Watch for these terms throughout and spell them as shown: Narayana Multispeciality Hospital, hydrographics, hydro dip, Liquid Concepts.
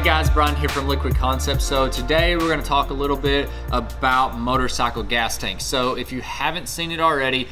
Hey guys, Brian here from Liquid Concepts. So today we're gonna talk a little bit about motorcycle gas tanks. So if you haven't seen it already,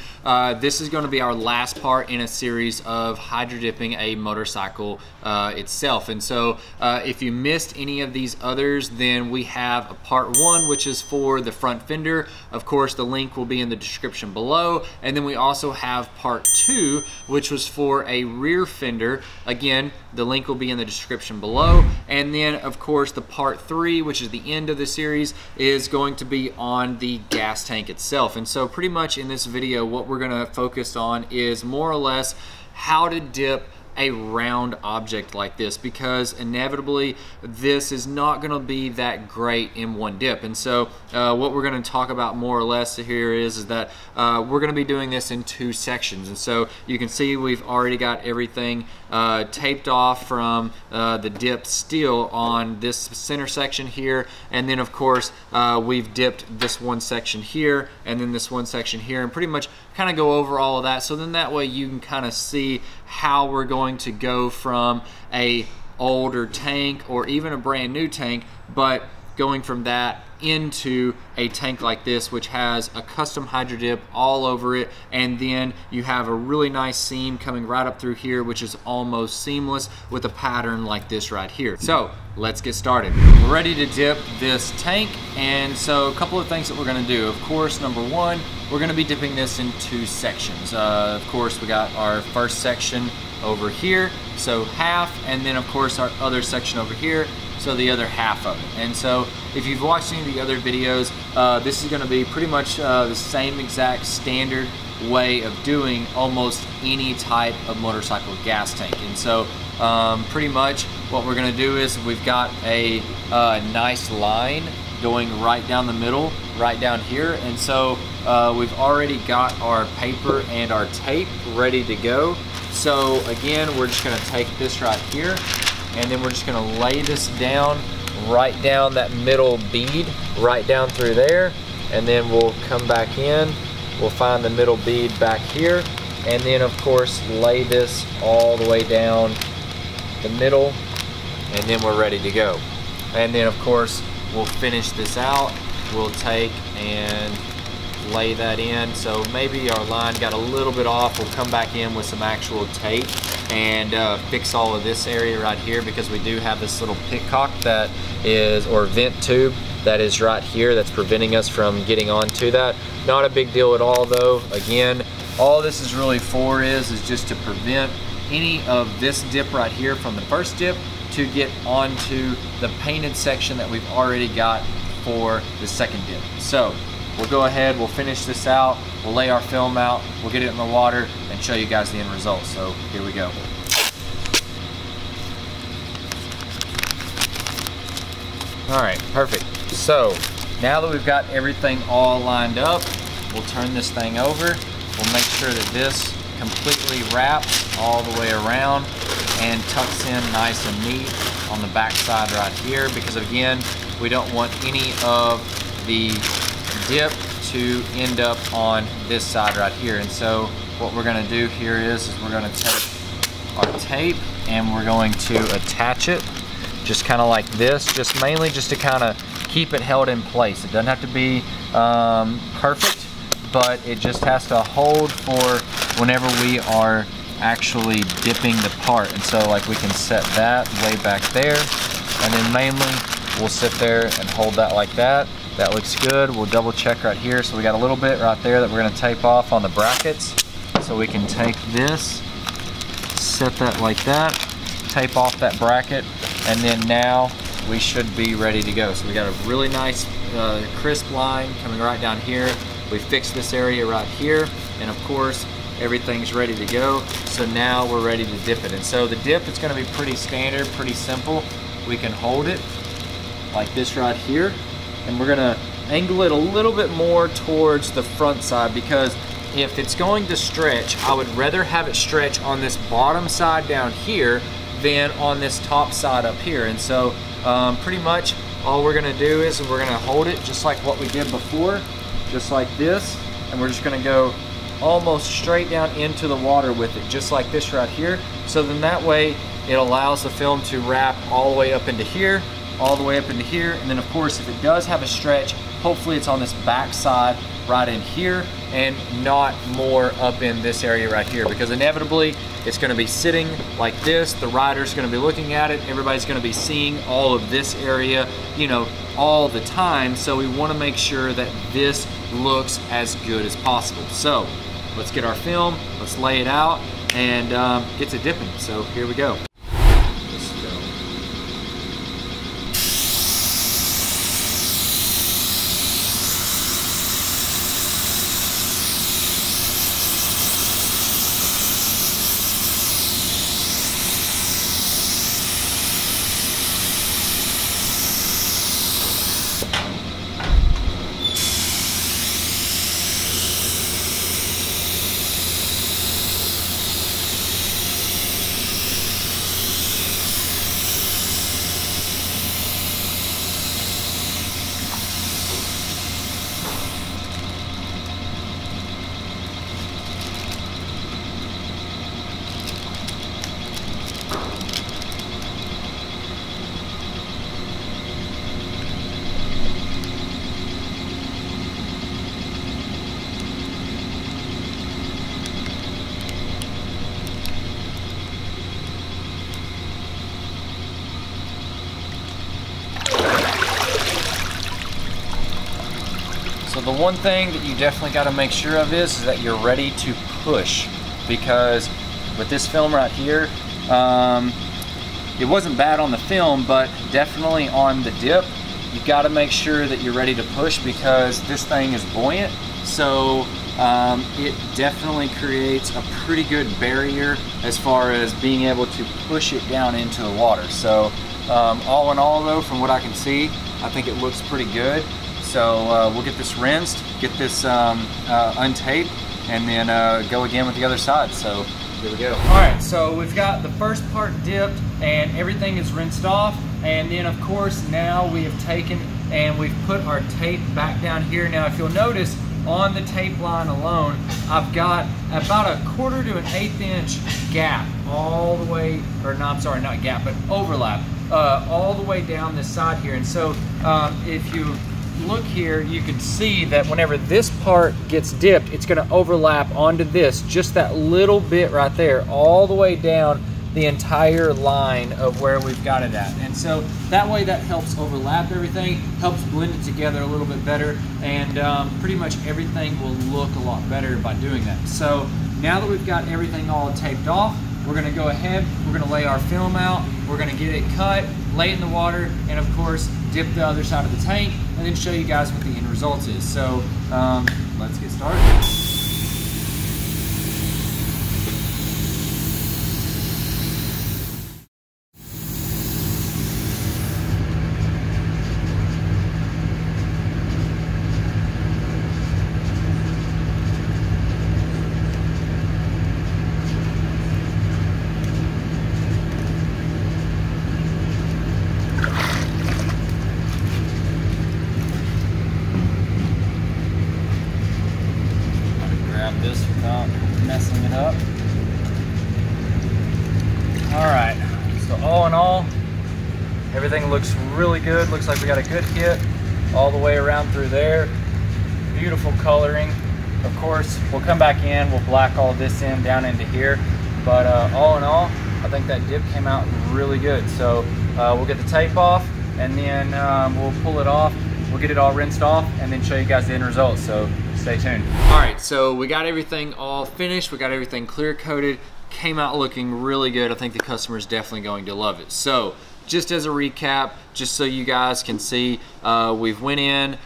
this is gonna be our last part in a series of hydro dipping a motorcycle itself. And so if you missed any of these others, then we have a part 1, which is for the front fender. Of course, the link will be in the description below. And then we also have part 2, which was for a rear fender. Again, the link will be in the description below. And then of course the part 3, which is the end of the series, is going to be on the gas tank itself. And so pretty much in this video, what we're gonna focus on is more or less how to dip a round object like this, because inevitably this is not gonna be that great in one dip. And so what we're gonna talk about more or less here is that we're gonna be doing this in 2 sections. And so you can see we've already got everything taped off from the dip steel on this center section here. And then of course we've dipped this one section here and then this one section here, and pretty much kind of go over all of that. So then that way you can kind of see how we're going to go from a older tank or even a brand new tank, but going from that into a tank like this, which has a custom hydro dip all over it. And then you have a really nice seam coming right up through here, which is almost seamless with a pattern like this right here. So let's get started. We're ready to dip this tank. And so a couple of things that we're gonna do. Of course, number 1, we're gonna be dipping this in 2 sections. Of course, we got our first section over here, so half, and then of course our other section over here, so the other half of it. And so if you've watched any of the other videos, this is going to be pretty much the same exact standard way of doing almost any type of motorcycle gas tank. And so pretty much what we're going to do is we've got a nice line going right down the middle, right down here. And so we've already got our paper and our tape ready to go. So again, we're just gonna take this right here, and then we're just gonna lay this down, right down that middle bead, right down through there. And then we'll come back in, we'll find the middle bead back here, and then of course lay this all the way down the middle, and then we're ready to go. And then of course, we'll finish this out. We'll take and lay that in. So maybe our line got a little bit off. We'll come back in with some actual tape and fix all of this area right here, because we do have this little pitcock that is, or vent tube that is right here that's preventing us from getting onto that. Not a big deal at all though. Again, all this is really for is just to prevent any of this dip right here from the first dip to get onto the painted section that we've already got for the second dip. So we'll go ahead, we'll finish this out, we'll lay our film out, we'll get it in the water and show you guys the end result. So here we go. All right, perfect. So now that we've got everything all lined up, we'll turn this thing over. We'll make sure that this completely wraps all the way around and tucks in nice and neat on the back side right here, because again, we don't want any of the dip to end up on this side right here. And so what we're gonna do here is we're gonna take our tape and we're going to attach it just kind of like this, just mainly just to kind of keep it held in place. It doesn't have to be perfect, but it just has to hold for whenever we are actually dipping the part. And so like we can set that way back there, and then mainly we'll sit there and hold that like that. That looks good. We'll double check right here. So we got a little bit right there that we're gonna tape off on the brackets. So we can take this, set that like that, tape off that bracket, and then now we should be ready to go. So we got a really nice crisp line coming right down here. We fixed this area right here, and of course, everything's ready to go. So now we're ready to dip it. And so the dip, it's gonna be pretty standard, pretty simple. We can hold it like this right here, and we're gonna angle it a little bit more towards the front side, because if it's going to stretch, I would rather have it stretch on this bottom side down here than on this top side up here. And so pretty much all we're gonna do is we're gonna hold it just like what we did before, just like this, and we're just gonna go almost straight down into the water with it, just like this right here. So then that way It allows the film to wrap all the way up into here, all the way up into here, and then of course if it does have a stretch, hopefully it's on this back side right in here and not more up in this area right here, because inevitably it's going to be sitting like this. The rider's going to be looking at it, everybody's going to be seeing all of this area, you know, all the time. So we want to make sure that this looks as good as possible. So let's get our film, let's lay it out, and get to dipping. So here we go. The one thing that you definitely got to make sure of is that you're ready to push, because with this film right here, it wasn't bad on the film, but definitely on the dip, you got to make sure that you're ready to push, because this thing is buoyant. So it definitely creates a pretty good barrier as far as being able to push it down into the water. So all in all though, from what I can see, I think it looks pretty good. So we'll get this rinsed, get this untaped, and then go again with the other side. So here we go. All right, so we've got the first part dipped and everything is rinsed off. And then of course, now we have taken and we've put our tape back down here. Now, if you'll notice, on the tape line alone, I've got about a 1/4 to an 1/8 inch gap all the way, or no, I'm sorry, not gap, but overlap, all the way down this side here. And so if you look here, you can see that whenever this part gets dipped, it's going to overlap onto this, just that little bit right there, all the way down the entire line of where we've got it at. And so that way that helps overlap everything, helps blend it together a little bit better, and pretty much everything will look a lot better by doing that. So now that we've got everything all taped off, we're going to go ahead, we're going to lay our film out, we're going to get it cut, lay it in the water, and of course dip the other side of the tank, and then show you guys what the end result is. So let's get started. This without messing it up. Alright, so all in all, everything looks really good. Looks like we got a good hit all the way around through there. Beautiful coloring. Of course, we'll come back in, we'll black all this in down into here. But all in all, I think that dip came out really good. So we'll get the tape off, and then we'll pull it off. We'll get it all rinsed off and then show you guys the end result, so stay tuned. All right, so we got everything all finished. We got everything clear coated. Came out looking really good. I think the customer is definitely going to love it. So just as a recap, just so you guys can see, we've went in,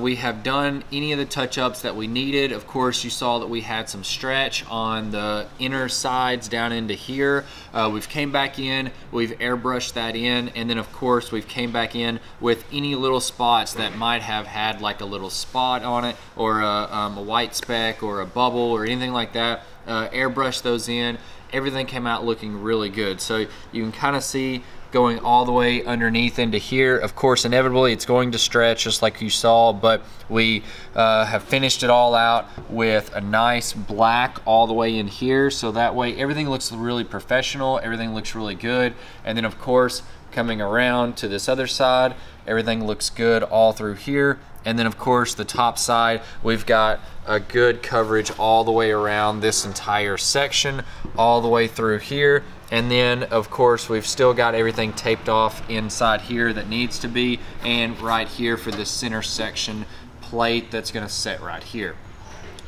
we have done any of the touch-ups that we needed. Of course, you saw that we had some stretch on the inner sides down into here. We've came back in, we've airbrushed that in, and then of course, we've came back in with any little spots that might have had like a little spot on it, or a white speck, or a bubble, or anything like that. Airbrush those in. Everything came out looking really good. So you can kind of see going all the way underneath into here. Of course, inevitably it's going to stretch just like you saw, but we have finished it all out with a nice black all the way in here. So that way everything looks really professional, everything looks really good. And then of course, coming around to this other side, everything looks good all through here. And then of course the top side, we've got a good coverage all the way around this entire section, all the way through here. And then of course we've still got everything taped off inside here that needs to be, and right here for this center section plate that's gonna sit right here.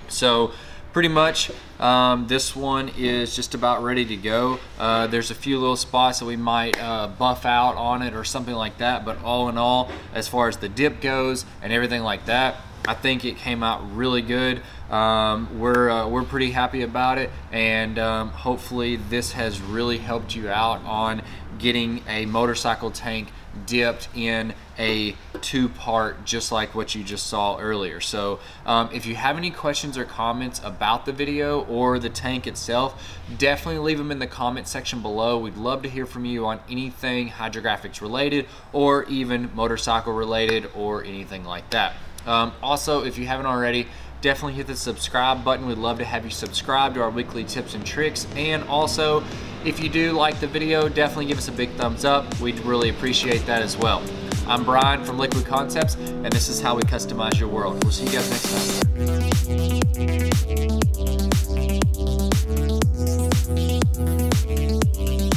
So pretty much this one is just about ready to go. There's a few little spots that we might buff out on it or something like that, but all in all, as far as the dip goes and everything like that, I think it came out really good. We're pretty happy about it, and hopefully this has really helped you out on getting a motorcycle tank dipped in a two-part, just like what you just saw earlier. So if you have any questions or comments about the video or the tank itself, definitely leave them in the comment section below. We'd love to hear from you on anything hydrographics related or even motorcycle related or anything like that. Also, if you haven't already, definitely hit the subscribe button. We'd love to have you subscribe to our weekly tips and tricks. And also, if you do like the video, definitely give us a big thumbs up. We'd really appreciate that as well. I'm Brian from Liquid Concepts, and this is how we customize your world. We'll see you guys next time.